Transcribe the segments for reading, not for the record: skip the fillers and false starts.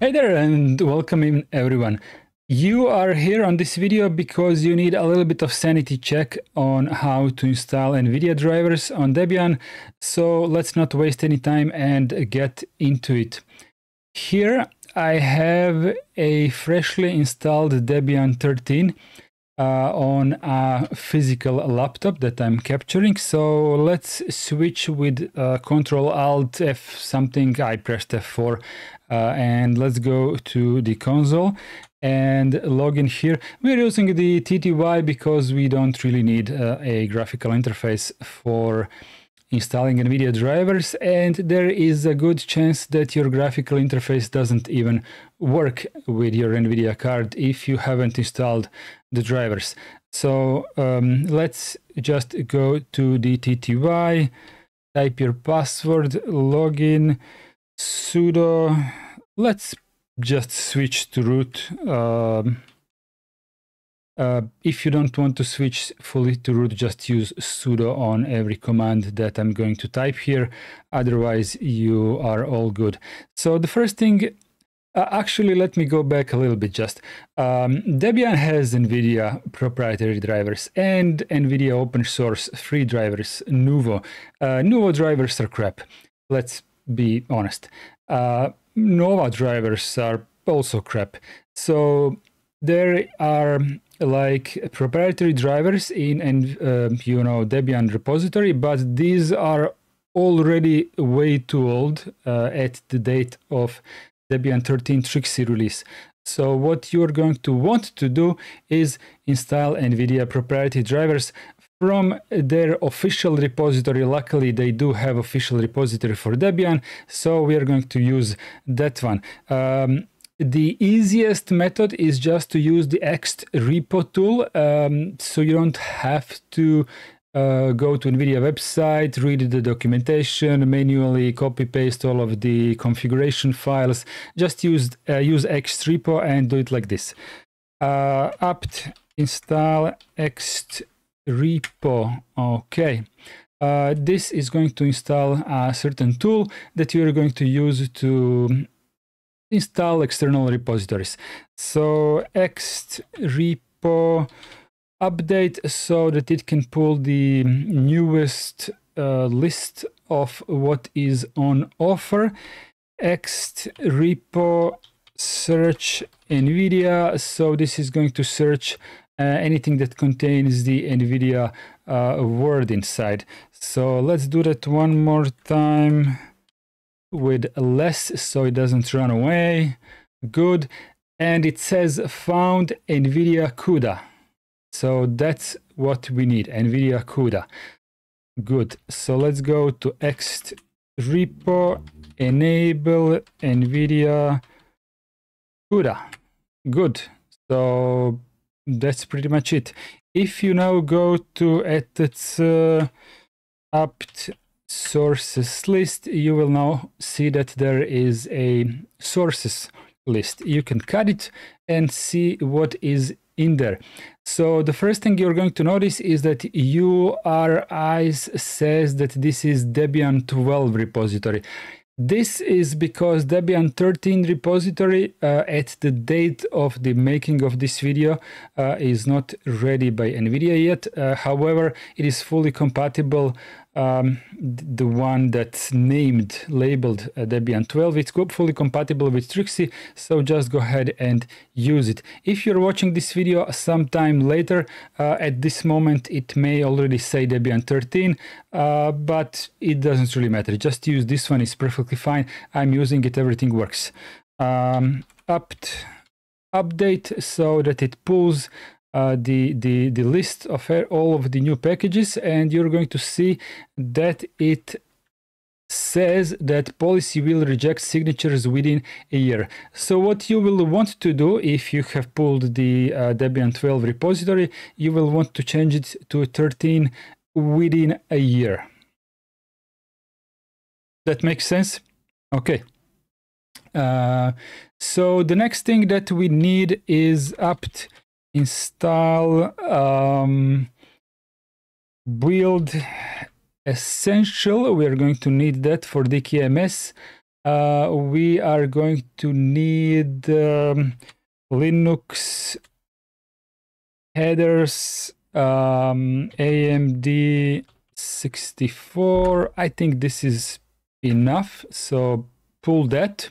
Hey there and welcome everyone. You are here on this video because you need a little bit of sanity check on how to install NVIDIA drivers on Debian. So let's not waste any time and get into it. Here I have a freshly installed Debian 13 on a physical laptop that I'm capturing. So let's switch with Ctrl Alt F something. I pressed F4 and let's go to the console and log in here. We're using the TTY because we don't really need a graphical interface for installing NVIDIA drivers, and there is a good chance that your graphical interface doesn't even work with your NVIDIA card if you haven't installed the drivers. So let's just go to the TTY, type your password, login, sudo. Let's just switch to root. If you don't want to switch fully to root, just use sudo on every command that I'm going to type here. Otherwise, you are all good. So the first thing, actually, let me go back a little bit just. Debian has NVIDIA proprietary drivers and NVIDIA open source free drivers, Nouveau. Nouveau drivers are crap. Let's be honest. Nova drivers are also crap. So there are like proprietary drivers in Debian repository, but these are already way too old at the date of Debian 13 Trixie release. So what you're going to want to do is install NVIDIA proprietary drivers from their official repository. Luckily, they do have official repository for Debian, so we are going to use that one. The easiest method is just to use the extrepo tool, so you don't have to go to NVIDIA website, read the documentation, manually copy-paste all of the configuration files. Just use extrepo and do it like this. Apt install extrepo, okay. This is going to install a certain tool that you're going to use to install external repositories. So extrepo update so that it can pull the newest list of what is on offer. Extrepo search NVIDIA. So this is going to search anything that contains the NVIDIA word inside. So let's do that one more time with less so it doesn't run away. Good. And it says found NVIDIA CUDA. So that's what we need, NVIDIA CUDA. Good. So let's go to extrepo, enable NVIDIA CUDA. Good. So that's pretty much it. If you now go to its apt sources list, you will now see that there is a sources list. You can cut it and see what is in there. So the first thing you're going to notice is that URIs says that this is Debian 12 repository. This is because Debian 13 repository at the date of the making of this video is not ready by NVIDIA yet. However, it is fully compatible. The one that's labeled Debian 12, it's fully compatible with Trixie, so just go ahead and use it. If you're watching this video sometime later, at this moment it may already say Debian 13, but it doesn't really matter. Just use this one, it's perfectly fine. I'm using it, everything works. Apt update so that it pulls the list of all of the new packages, and you're going to see that it says that policy will reject signatures within a year. So what you will want to do if you have pulled the Debian 12 repository, you will want to change it to 13 within a year. That makes sense? Okay. So the next thing that we need is apt install build essential. We are going to need that for DKMS. We are going to need Linux headers, AMD64. I think this is enough, so pull that.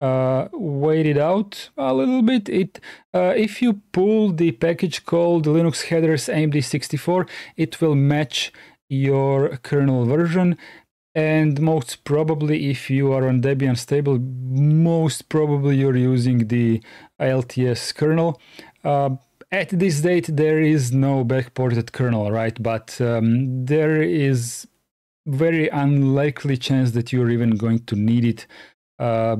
Wait it out a little bit. If you pull the package called Linux headers AMD64, it will match your kernel version. And most probably, if you are on Debian stable, most probably you're using the LTS kernel. At this date, there is no backported kernel, right? But there is very unlikely chance that you're even going to need it.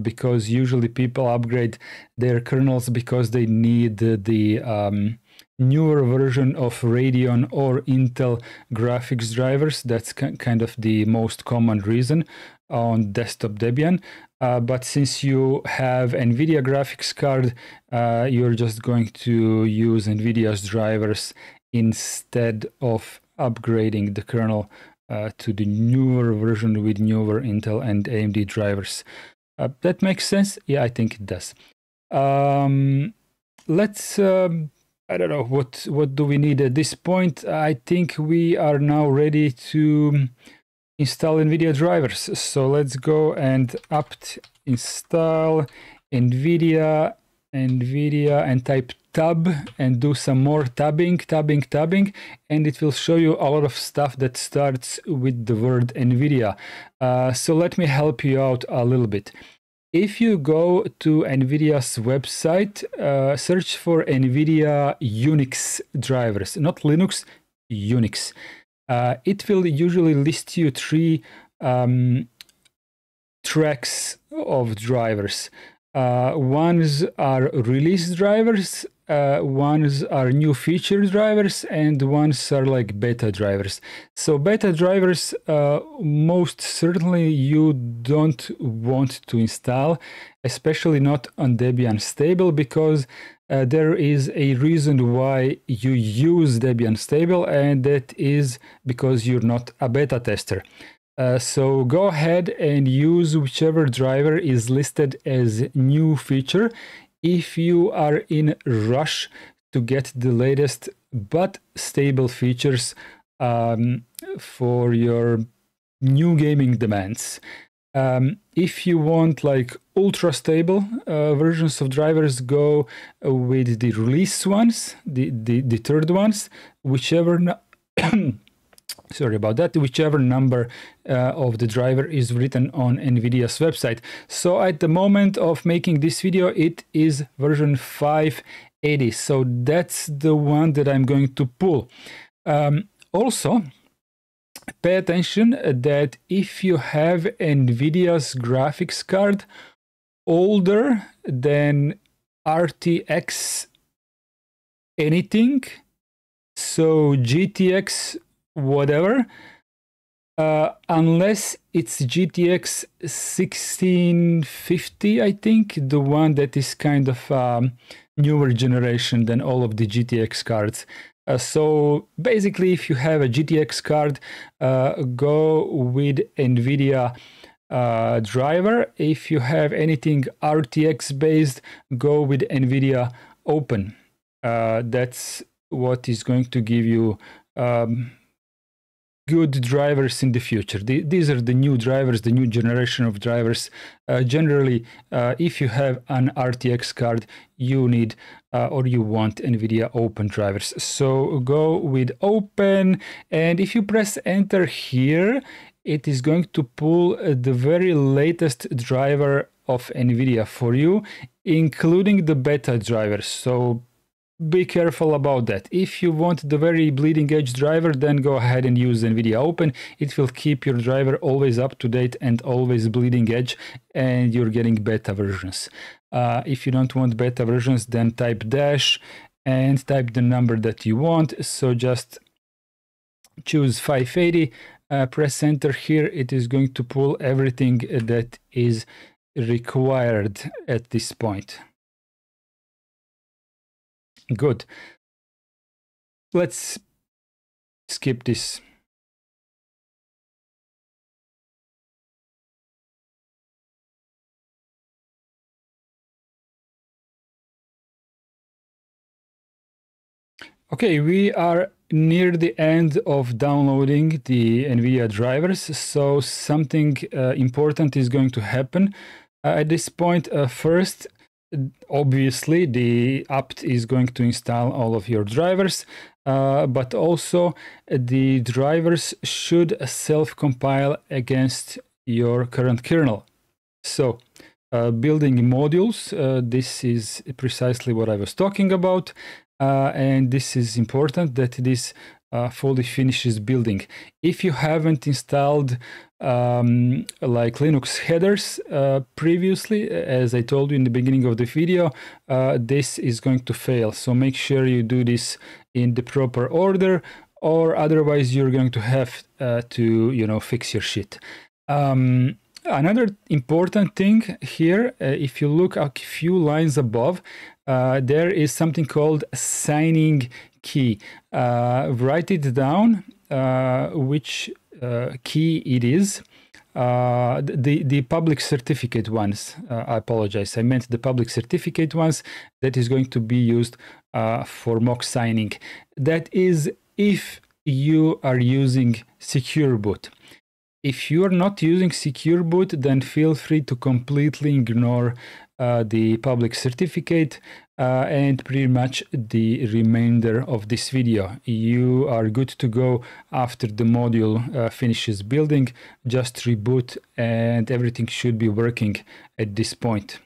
Because usually people upgrade their kernels because they need the newer version of Radeon or Intel graphics drivers. That's kind of the most common reason on desktop Debian. But since you have NVIDIA graphics card, you're just going to use NVIDIA's drivers instead of upgrading the kernel to the newer version with newer Intel and AMD drivers. That makes sense? Yeah, I think it does. Let's, I don't know, what do we need at this point? I think we are now ready to install NVIDIA drivers. So let's go and apt install NVIDIA and type tab and do some more tabbing, and it will show you a lot of stuff that starts with the word NVIDIA. So let me help you out a little bit. If you go to NVIDIA's website, search for NVIDIA Unix drivers, not Linux, Unix. It will usually list you three tracks of drivers. Ones are release drivers, ones are new feature drivers, and ones are like beta drivers. So beta drivers, most certainly you don't want to install, especially not on Debian stable, because there is a reason why you use Debian stable, and that is because you're not a beta tester. So go ahead and use whichever driver is listed as new feature if you are in rush to get the latest but stable features for your new gaming demands. If you want like ultra stable versions of drivers, go with the release ones, the third ones, whichever sorry about that, whichever number of the driver is written on NVIDIA's website. So at the moment of making this video, it is version 580. So that's the one that I'm going to pull. Also, pay attention that if you have NVIDIA's graphics card older than RTX anything, so GTX whatever, unless it's GTX 1650, I think, the one that is kind of newer generation than all of the GTX cards. So basically, if you have a GTX card, go with NVIDIA driver. If you have anything RTX based, go with NVIDIA Open. That's what is going to give you good drivers in the future. These are the new drivers, the new generation of drivers. Generally, if you have an RTX card, you need or you want NVIDIA Open drivers. So go with Open, and if you press enter here, it is going to pull the very latest driver of NVIDIA for you, including the beta drivers. So be careful about that. If you want the very bleeding edge driver, then go ahead and use NVIDIA Open. It will keep your driver always up to date and always bleeding edge, and you're getting beta versions. If you don't want beta versions, then type dash and type the number that you want. So just choose 580, press enter here. It is going to pull everything that is required at this point. Good. Let's skip this. Okay, we are near the end of downloading the NVIDIA drivers, so something important is going to happen at this point. First, obviously, the apt is going to install all of your drivers, but also the drivers should self-compile against your current kernel. So, building modules, this is precisely what I was talking about. And this is important that this fully finishes building. If you haven't installed like Linux headers previously, as I told you in the beginning of the video, this is going to fail. So make sure you do this in the proper order, or otherwise you're going to have to, you know, fix your shit. Another important thing here, if you look a few lines above, there is something called signing key. Write it down, which key it is. The public certificate ones, I apologize, I meant the public certificate ones, that is going to be used for mock signing. That is if you are using Secure Boot. If you are not using Secure Boot, then feel free to completely ignore the public certificate and pretty much the remainder of this video. You are good to go after the module finishes building. Just reboot and everything should be working at this point.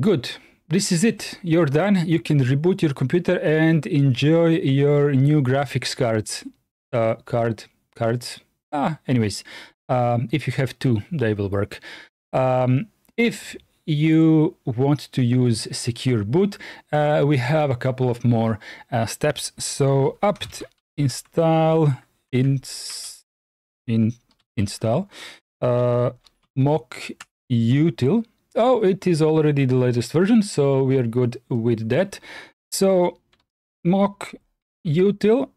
Good. This is it. You're done. You can reboot your computer and enjoy your new graphics cards. Anyways, if you have two, they will work. If you want to use Secure Boot, we have a couple of more steps. So apt install mockutil. Oh, it is already the latest version, so we are good with that. So mockutil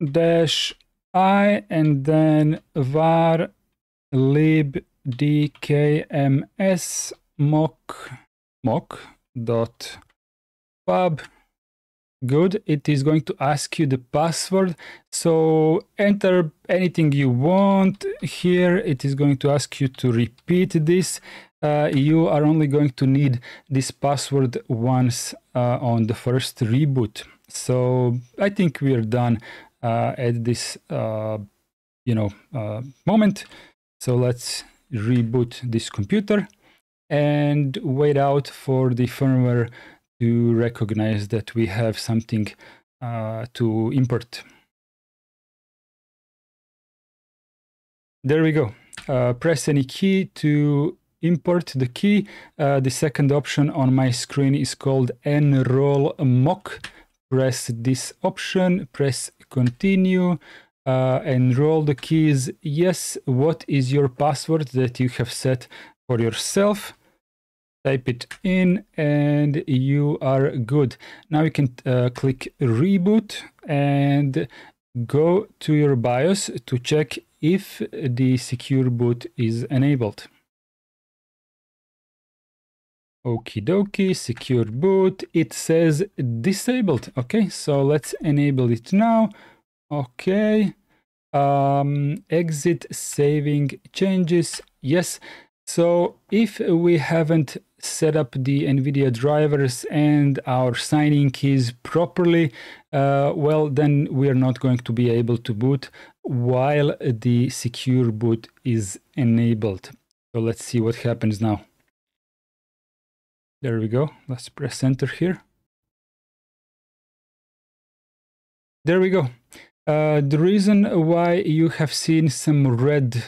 -i and then var lib dkms mock.pub. Good, it is going to ask you the password, so enter anything you want here. It is going to ask you to repeat this. You are only going to need this password once on the first reboot. So I think we are done at this moment. So let's reboot this computer and wait out for the firmware to recognize that we have something to import. There we go. Press any key to import the key. The second option on my screen is called enroll mock. Press this option, press continue, enroll the keys. Yes, what is your password that you have set for yourself? Type it in and you are good. Now you can click reboot and go to your BIOS to check if the Secure Boot is enabled. Okie dokie, Secure Boot, it says disabled. Okay, so let's enable it now. Okay, exit saving changes, yes. So if we haven't set up the NVIDIA drivers and our signing keys properly, well, then we're not going to be able to boot while the Secure Boot is enabled. So let's see what happens now. There we go. Let's press enter here. There we go. The reason why you have seen some red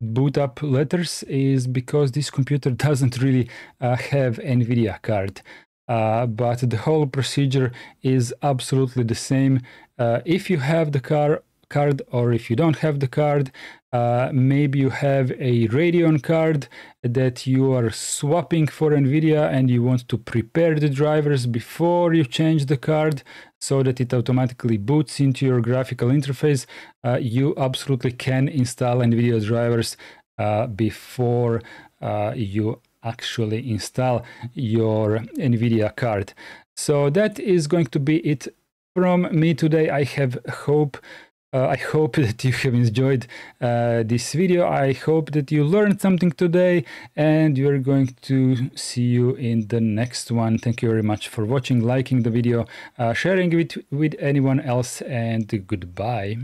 boot up letters is because this computer doesn't really have NVIDIA card, but the whole procedure is absolutely the same if you have the card, or if you don't have the card, maybe you have a Radeon card that you are swapping for NVIDIA and you want to prepare the drivers before you change the card so that it automatically boots into your graphical interface. You absolutely can install NVIDIA drivers before you actually install your NVIDIA card. So that is going to be it from me today. I hope that you have enjoyed this video. I hope that you learned something today, and you're going to see you in the next one. Thank you very much for watching, liking the video, sharing it with anyone else, and goodbye.